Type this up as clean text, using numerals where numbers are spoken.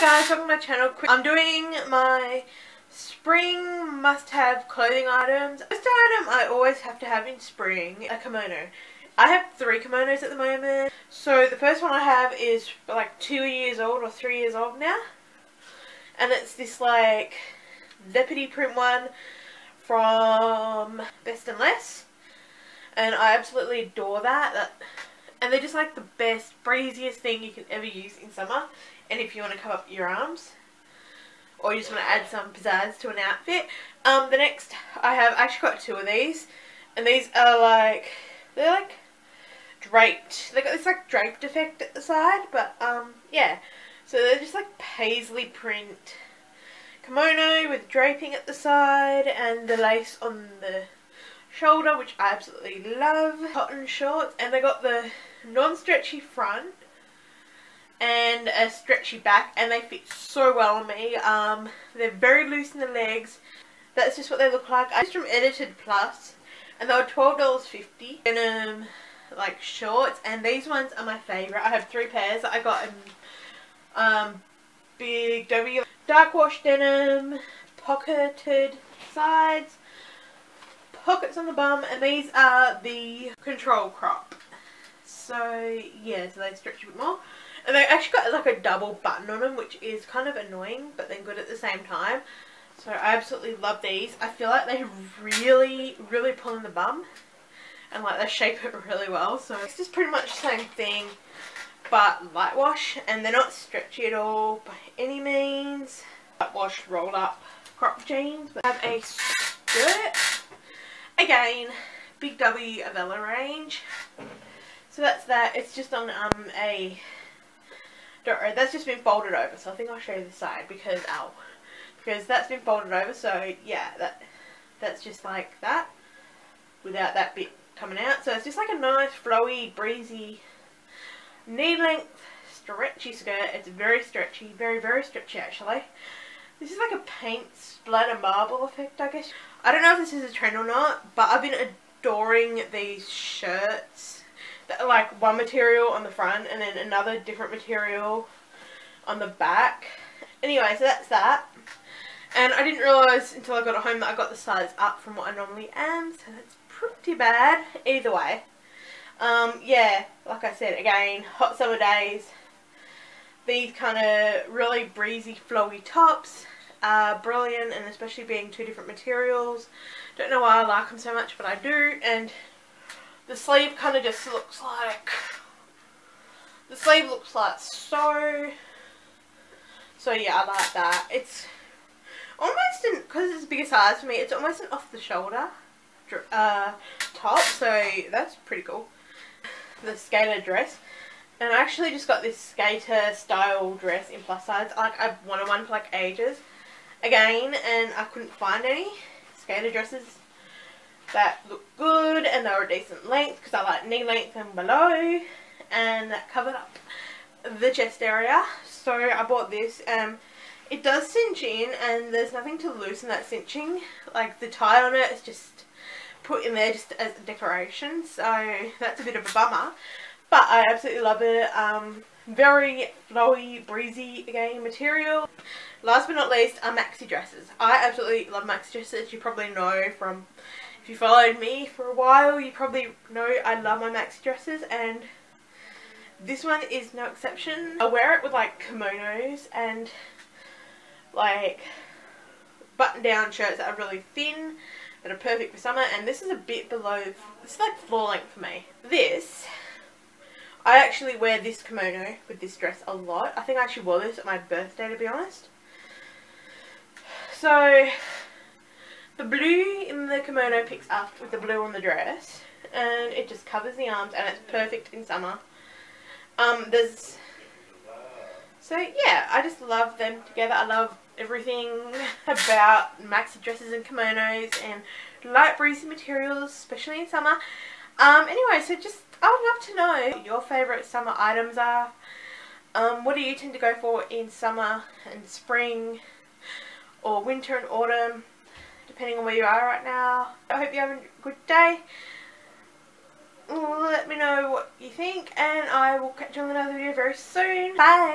guys, welcome to my channel. I'm doing my spring must-have clothing items. First item I always have to have in spring, a kimono. I have 3 kimonos at the moment. So the first one I have is like 2 years old or 3 years old now. And it's this like leopardy print one from Best and Less. And I absolutely adore that. And they're just like the best, breeziest thing you can ever use in summer. And if you want to cover up your arms, or you just want to add some pizzazz to an outfit. The next, I actually got 2 of these. And these are like, they're like draped. They got this like draped effect at the side. But yeah. So they're just like paisley print kimono with draping at the side. And the lace on the shoulder, which I absolutely love. Cotton shorts. And they got the non-stretchy front and a stretchy back, and they fit so well on me. They're very loose in the legs. That's just what they look like. I just from Edited Plus, and they were $12.50. Denim like shorts, and these ones are my favorite. I have 3 pairs that I got in Big W. Dark wash denim, pocketed sides, pockets on the bum, and these are the control crop. So yeah, so they stretch a bit more. And they actually got like a double button on them, which is kind of annoying, but then good at the same time. So I absolutely love these. I feel like they really, really pull in the bum. And like they shape it really well. So it's just pretty much the same thing, but light wash. And they're not stretchy at all by any means. Light wash, roll up, crop jeans. But I have a skirt. Again, Big W Avella range. So that's that. It's just on a... Don't worry, that's just been folded over, so I think I'll show you the side because, ow, because that's been folded over, so yeah, that's just like that, without that bit coming out, so it's just like a nice, flowy, breezy, knee-length, stretchy skirt. It's very stretchy, very, very stretchy actually. This is like a paint splatter marble effect, I guess. I don't know if this is a trend or not, but I've been adoring these shirts. Like one material on the front and then another different material on the back. Anyway, so that's that. And I didn't realise until I got it home that I got the size up from what I normally am, so that's pretty bad. Either way, yeah, like I said, again, hot summer days, these kind of really breezy, flowy tops are brilliant, and especially being 2 different materials. Don't know why I like them so much, but I do. And the sleeve kind of just looks like, the sleeve looks like so. So yeah, I like that. It's almost, because it's a bigger size for me, it's almost an off the shoulder top. So that's pretty cool. The skater dress. And I actually just got this skater style dress in plus size. Like I've wanted one for like ages. Again, and I couldn't find any skater dresses that look good, and they were a decent length because I like knee length and below, and that covered up the chest area. So I bought this. It does cinch in, and there's nothing to loosen that cinching. Like the tie on it is just put in there just as a decoration, so that's a bit of a bummer, but I absolutely love it. Very flowy, breezy again material. Last but not least are maxi dresses. I absolutely love maxi dresses. You probably know from, if you followed me for a while, you probably know I love my maxi dresses, and this one is no exception. I wear it with like kimonos and like button down shirts that are really thin, that are perfect for summer, and this is a bit below, this is like floor length for me. This, I actually wear this kimono with this dress a lot. I think I actually wore this at my birthday, to be honest. So the blue in the kimono picks up with the blue on the dress, and it just covers the arms, and it's perfect in summer. So yeah, I just love them together. I love everything about maxi dresses and kimonos and light breezy materials, especially in summer. Anyway, so just, I would love to know what your favourite summer items are. What do you tend to go for in summer and spring, or winter and autumn, depending on where you are right now. I hope you have a good day. Let me know what you think, and I will catch you on another video very soon. Bye!